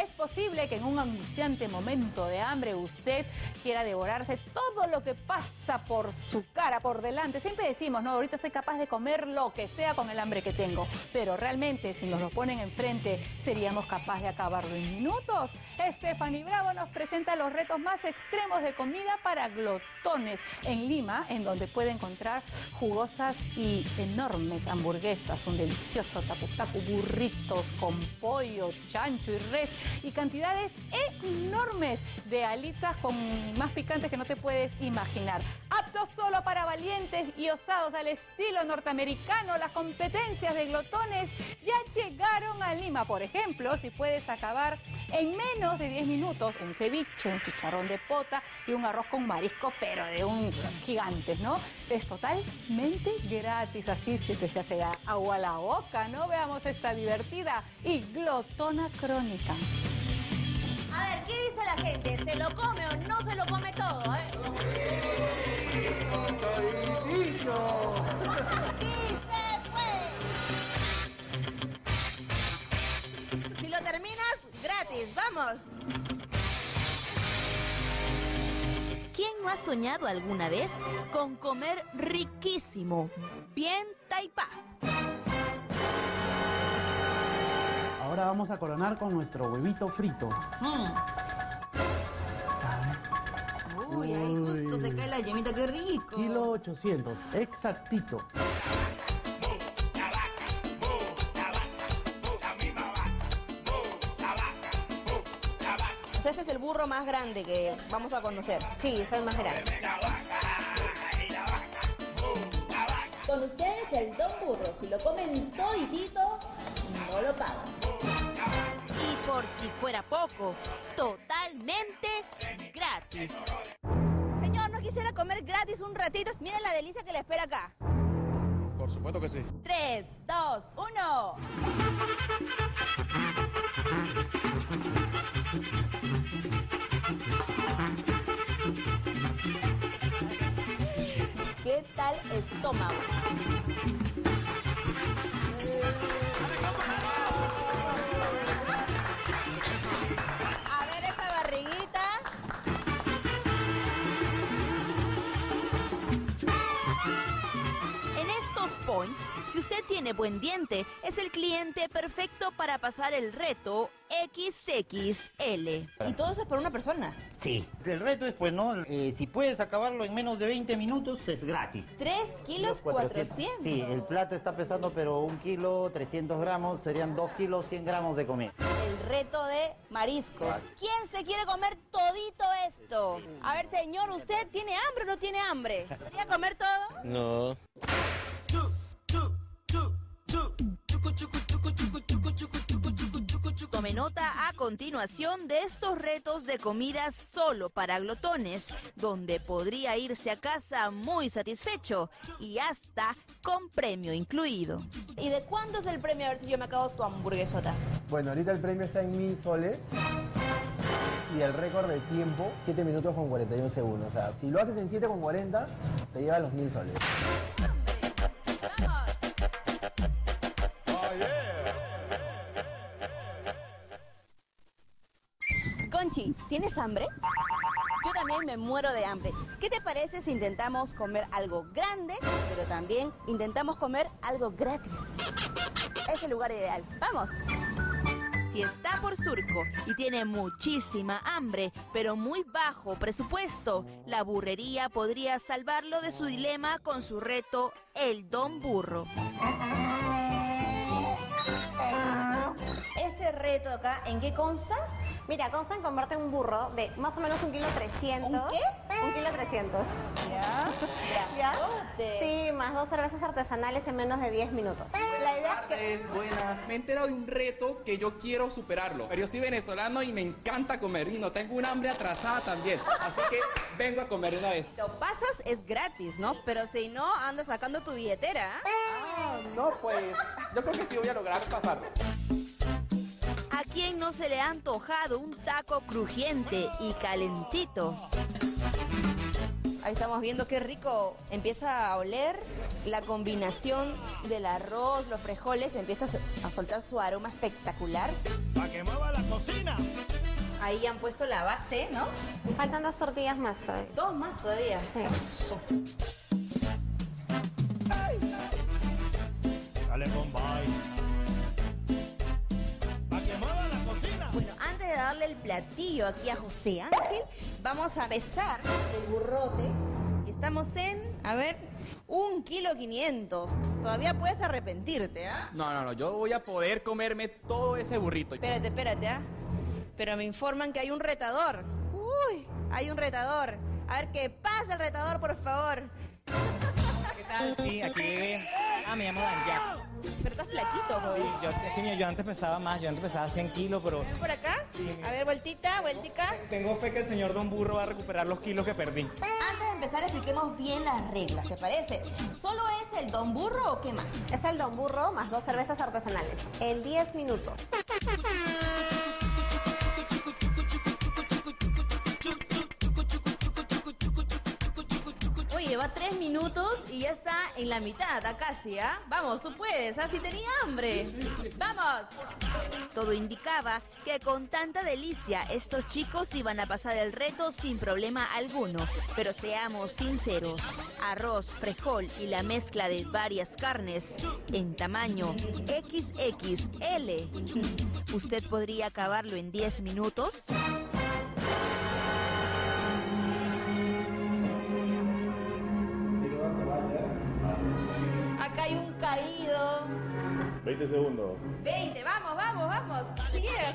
Es posible que en un angustiante momento de hambre usted quiera devorarse todo lo que pasa por su cara, por delante. Siempre decimos, no, ahorita soy capaz de comer lo que sea con el hambre que tengo. Pero realmente, si nos lo ponen enfrente, ¿seríamos capaces de acabarlo en minutos? Estefanny Bravo nos presenta los retos más extremos de comida para glotones en Lima, en donde puede encontrar jugosas y enormes hamburguesas, un delicioso tacu-tacu, burritos con pollo, chancho y res, y cantidades enormes de alitas con más picantes que no te puedes imaginar. Aptos solo para valientes y osados al estilo norteamericano, las competencias de glotones ya llegaron a Lima. Por ejemplo, si puedes acabar en menos de 10 minutos un ceviche, un chicharrón de pota y un arroz con marisco, pero de unos gigantes, ¿no? Es totalmente gratis, así si te se hace agua a la boca, ¿no? Veamos esta divertida y glotona crónica. A ver, ¿qué dice la gente? ¿Se lo come o no se lo come todo? ¡Sí se puede! Si lo terminas, gratis, ¡vamos! ¿Quién no ha soñado alguna vez con comer riquísimo? Bien Taipá. Ahora vamos a coronar con nuestro huevito frito. Uy, ahí justo se cae la yemita, qué rico. Kilo 800, exactito. Ese es el burro más grande que vamos a conocer. Sí, es el más grande. Con ustedes el Don Burro, si lo comen toditito, no lo pagan. Y por si fuera poco, totalmente gratis. Señor, ¿no quisiera comer gratis un ratito? Miren la delicia que le espera acá. Por supuesto que sí. 3, 2, 1. ¿Qué tal estómago? A ver esa barriguita. En estos points, si usted tiene buen diente, es el cliente perfecto para pasar el reto XXL. ¿Y todo eso es por una persona? Sí. El reto es, pues, ¿no? Si puedes acabarlo en menos de 20 minutos, es gratis. 3 kilos 400. Sí, el plato está pesando, pero 1 kilo 300 gramos, serían 2 kilos 100 gramos de comer. El reto de mariscos. ¿Quién se quiere comer todito esto? A ver, señor, ¿usted tiene hambre o no tiene hambre? ¿Quería comer todo? No. Tome nota a continuación de estos retos de comida solo para glotones, donde podría irse a casa muy satisfecho y hasta con premio incluido. ¿Y de cuánto es el premio? A ver si yo me acabo tu hamburguesota. Bueno, ahorita el premio está en 1000 soles. Y el récord de tiempo, 7 minutos con 41 segundos. O sea, si lo haces en 7:40, te lleva los 1000 soles. Conchi, ¿tienes hambre? Yo también me muero de hambre. ¿Qué te parece si intentamos comer algo grande, pero también intentamos comer algo gratis? Es el lugar ideal. ¡Vamos! Si está por Surco y tiene muchísima hambre, pero muy bajo presupuesto, La Burrería podría salvarlo de su dilema con su reto El Don Burro. Este reto acá, ¿en qué consta? Mira, consta en comprarte un burro de más o menos 1 kilo 300. ¿Un qué? 1 kilo 300. ¿Ya? ¿Ya? Sí, más 2 cervezas artesanales en menos de 10 minutos. La idea es que... Buenas. Me he enterado de un reto que yo quiero superarlo. Pero yo soy venezolano y me encanta comer. Y no tengo un hambre atrasada también. Así que vengo a comer una vez. Lo pasas es gratis, ¿no? Pero si no, andas sacando tu billetera. Ah, no, pues. Yo creo que sí voy a lograr pasarlo. ¿A quién no se le ha antojado un taco crujiente y calentito? Ahí estamos viendo qué rico empieza a oler la combinación del arroz, los frijoles, empieza a soltar su aroma espectacular. ¡Para que mueva la cocina! Ahí han puesto la base, ¿no? Faltan 2 tortillas más todavía. ¿2 más todavía? Sí. ¡Ay! Dale, Bombay. ¡Para que mueva la cocina! Bueno, antes de darle el platillo aquí a José Ángel, vamos a pesar el burrote. Estamos en, a ver, 1,5 kg. Todavía puedes arrepentirte, ¿ah? ¿Eh? No, yo voy a poder comerme todo ese burrito. Espérate, ¿ah? ¿Eh? Pero me informan que hay un retador. ¡Uy! Hay un retador. A ver qué pasa el retador, por favor. Hola, ¿qué tal? Sí, aquí... me llamo Dan Jack. Pero estás flaquito, güey. Sí, yo antes pesaba más, yo antes pesaba 100 kilos, pero... ¿Ven por acá? Sí. A ver, vueltica. Tengo fe que el señor Don Burro va a recuperar los kilos que perdí. Antes de empezar, expliquemos bien las reglas, ¿te parece? ¿Solo es el Don Burro o qué más? Es el Don Burro más 2 cervezas artesanales. En 10 minutos. Lleva 3 minutos y ya está en la mitad, casi, ¿ah? Vamos, tú puedes, así tenía hambre. ¡Vamos! Todo indicaba que con tanta delicia estos chicos iban a pasar el reto sin problema alguno. Pero seamos sinceros, arroz, frijol y la mezcla de varias carnes en tamaño XXL. ¿Usted podría acabarlo en 10 minutos? Acá hay un caído. 20 segundos. 20, vamos. Si llega.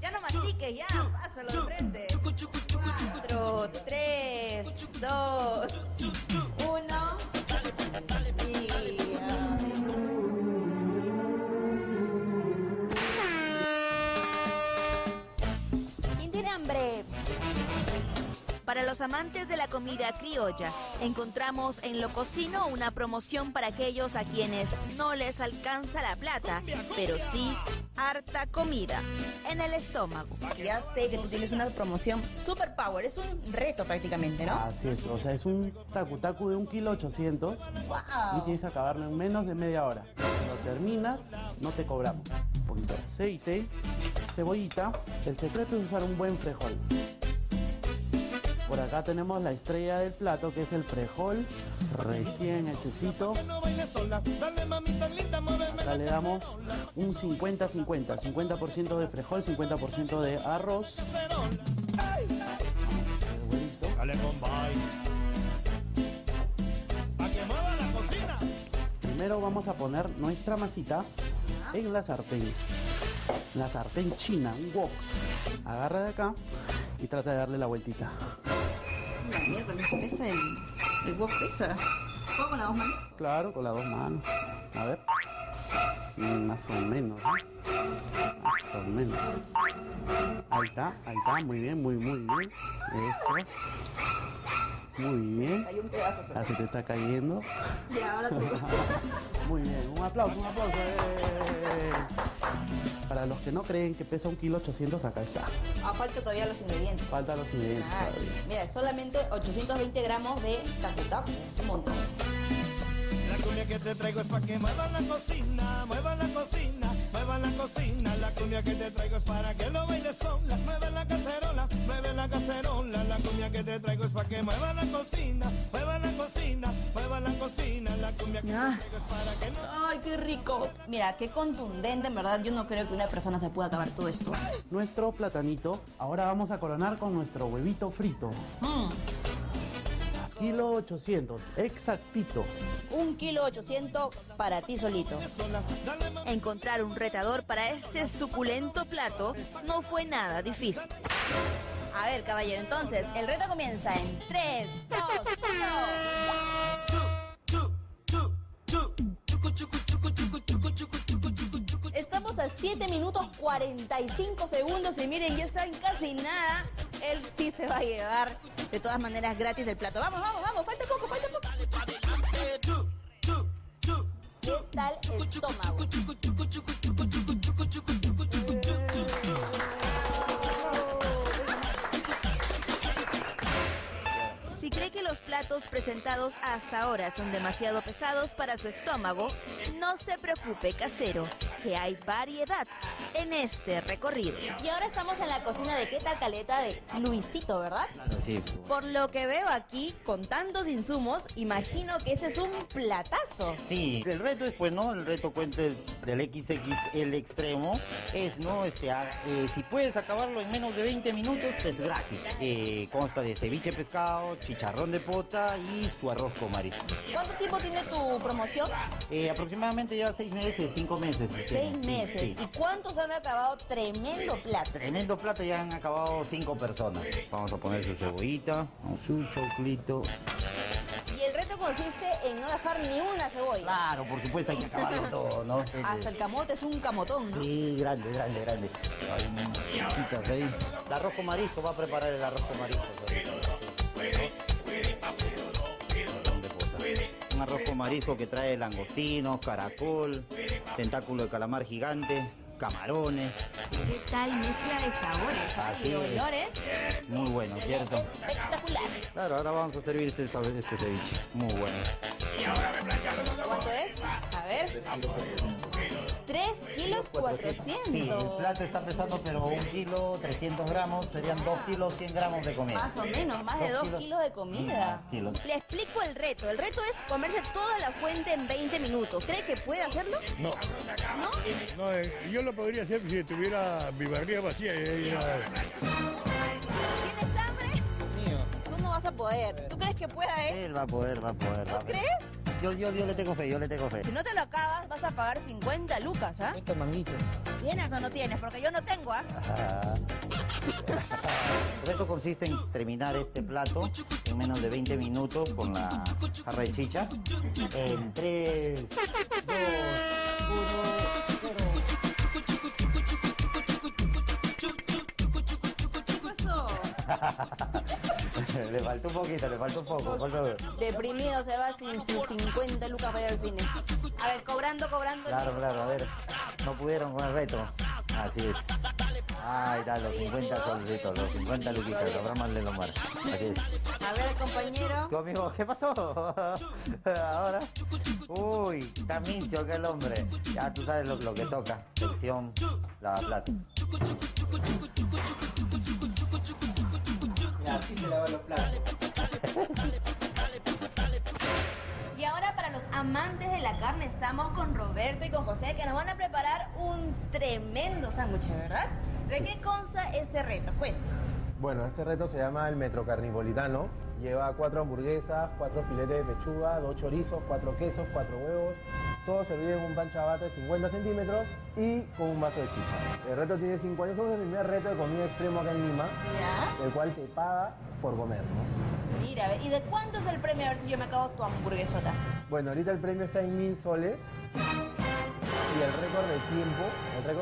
Ya no mastiques, ya. Pásalo de frente. 4, 3, 2, 1. Y... ¿Quién tiene hambre? Para los amantes de la comida criolla, encontramos en Lococino una promoción para aquellos a quienes no les alcanza la plata, pero sí harta comida en el estómago. Ya sé que tú tienes una promoción super power, es un reto prácticamente, ¿no? Así es, o sea, es un tacu-tacu de 1,8 kg. ¡Wow! Y tienes que acabarlo en menos de media hora. Cuando terminas, no te cobramos. Un poquito de aceite, cebollita. El secreto es usar un buen frijol. Por acá tenemos la estrella del plato, que es el frijol recién hechecito. Acá le damos un 50-50, 50% de frijol, 50% de arroz. Primero vamos a poner nuestra masita en la sartén. La sartén china, un wok. Agarra de acá y trata de darle la vueltita. La mierda, me pesa el wok, pesa. ¿Puedo con las 2 manos? Claro, con las 2 manos. A ver. Más o menos, ¿eh? Más o menos. Ahí está, muy bien. Eso. Muy bien. Hay un pedazo. Ah, se te está cayendo. Y ahora tú. Muy bien, un aplauso. Para los que no creen que pesa 1,8 kg, acá está. Falta todavía los ingredientes. Todavía. Mira, solamente 820 gramos de tacu-tacu, un montón. La cumbia que te traigo es para que muevan la cocina, La cumbia que te traigo es para que lo bailes sola, mueve la cacerola. La cumbia que te traigo es para que muevan la cocina, La cumbia que te traigo es para que no... ¡Ay, qué rico! Mira, qué contundente, en verdad. Yo no creo que una persona se pueda acabar todo esto. Nuestro platanito, ahora vamos a coronar con nuestro huevito frito. 1,8 kg, exactito. 1,8 kg para ti solito. Encontrar un retador para este suculento plato no fue nada difícil. A ver, caballero, entonces, el reto comienza en 3, 2, 1. Estamos a 7 minutos 45 segundos y miren, ya está en casi nada. Él sí se va a llevar, de todas maneras, gratis el plato. Vamos, falta poco. ¿Qué tal el estómago? Si cree que los platos presentados hasta ahora son demasiado pesados para su estómago, no se preocupe, casero, que hay variedad en este recorrido. Y ahora estamos en la cocina de K'tal Caleta de Luisito, ¿verdad? Sí. Por lo que veo aquí, con tantos insumos, imagino que ese es un platazo. Sí, el reto es, pues, ¿no? El reto cuenta del XXL extremo, es, ¿no? Si puedes acabarlo en menos de 20 minutos, es gratis. Consta de ceviche de pescado, chicharrón de pota y su arroz con marisco. ¿Cuánto tiempo tiene tu promoción? Aproximadamente ya 5 meses. 6 meses. Sí. ¿Y cuántos han acabado? Tremendo plato. Tremendo plato ya han acabado 5 personas. Vamos a poner su cebollita, su choclito. Y el reto consiste en no dejar ni una cebolla. Claro, por supuesto, hay que acabarlo todo, ¿no? Hasta el camote es un camotón, ¿no? Sí, grande, grande, grande. Ahí. El arroz con marisco, va a preparar el arroz con marisco. Un arroz con marisco que trae langostinos, caracol, tentáculo de calamar gigante, camarones. ¿Qué tal mezcla de sabores y de olores? Muy bueno, ¿cierto? Espectacular. Claro, ahora vamos a servir este ceviche. Muy bueno. ¿Cuánto es? A ver. 3 kilos 400. Sí, el plato está pesando, pero 1 kilo 300 gramos, serían 2 kilos 100 gramos de comida. Más o menos, más de 2 kilos de comida. Le explico el reto. El reto es comerse toda la fuente en 20 minutos. ¿Cree que puede hacerlo? No. ¿No? No, yo lo podría hacer si tuviera mi barriga vacía. ¿Tienes hambre? Mío. Tú no vas a poder. ¿Tú crees que pueda él? Él va a poder, va a poder. ¿Tú crees? Yo le tengo fe, yo le tengo fe. Si no te lo acabas, vas a pagar 50 lucas, ¿ah? 50 manguitos. ¿Tienes o no tienes? Porque yo no tengo, ¿ah? El reto consiste en terminar este plato en menos de 20 minutos con la jarra de chicha. En 3, 2, 1... Le faltó un poquito, le faltó un poco. Deprimido se va sin sus 50 lucas para ir al cine. A ver, cobrando. Claro, claro, a ver. No pudieron con el reto. Así es. Ahí está, los 50 solditos, los 50 luquitas, cobramos de los mar. Así es. A ver, compañero. Tu amigo, ¿qué pasó? Ahora. Uy, está mincio que el hombre. Ya tú sabes lo que toca. Sección, la plata. Así se lavan los platos. Y ahora, para los amantes de la carne, estamos con Roberto y con José, que nos van a preparar un tremendo sándwich, ¿verdad? ¿De qué consta este reto? Cuéntame. Bueno, este reto se llama el Metro Carnipolitano. Lleva 4 hamburguesas, 4 filetes de pechuga, 2 chorizos, 4 quesos, 4 huevos. Todo servido en un pan ciabatta de 50 centímetros y con un vaso de chicha. El reto tiene 5 años, es el primer reto de comida extremo acá en Lima, el cual te paga por comer, ¿no? Mira, ¿y de cuánto es el premio? A ver si yo me acabo tu hamburguesota. Bueno, ahorita el premio está en 1000 soles y el récord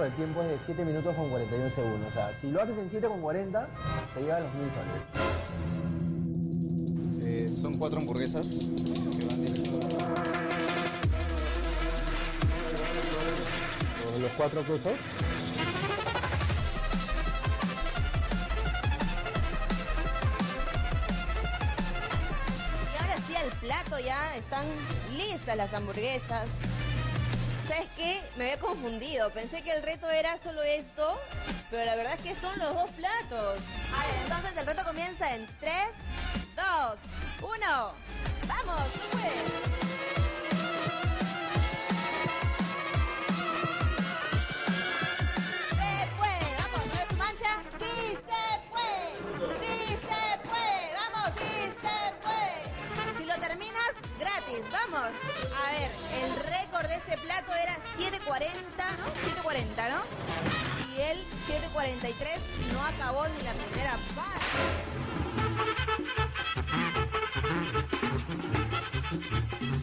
de tiempo es de 7 minutos con 41 segundos. O sea, si lo haces en 7:40, te lleva los 1000 soles. Son 4 hamburguesas que van directo. Los 4 quesos. Y ahora sí, al plato ya están listas las hamburguesas. ¿Sabes qué? Me había confundido. Pensé que el reto era solo esto, pero la verdad es que son los 2 platos. A ver, entonces el reto comienza en 3, 2, 1. ¡Vamos! ¡Tú puedes! Vamos, a ver, el récord de este plato era 7:40, ¿no? 7:40, ¿no? Y el 7:43 no acabó ni la primera parte.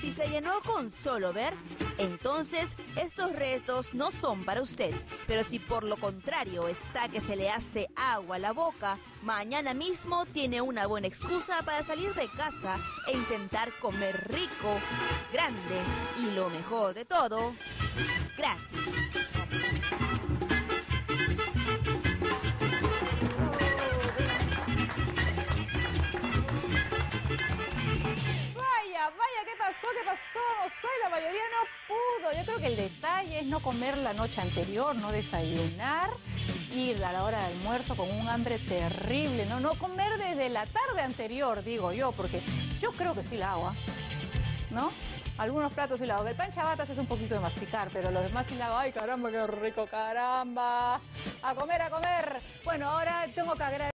Si se llenó con solo ver, entonces estos retos no son para usted. Pero si por lo contrario está que se le hace agua a la boca, mañana mismo tiene una buena excusa para salir de casa e intentar comer rico, grande y lo mejor de todo, gratis. que el detalle es no comer la noche anterior, no desayunar, ir a la hora de almuerzo con un hambre terrible, no comer desde la tarde anterior, digo yo, porque yo creo que sí la hago, ¿no? Algunos platos sí la hago. El pan chavatas es un poquito de masticar, pero los demás sí la hago. ¡Ay, caramba, qué rico, caramba! ¡A comer, a comer! Bueno, ahora tengo que agradecer.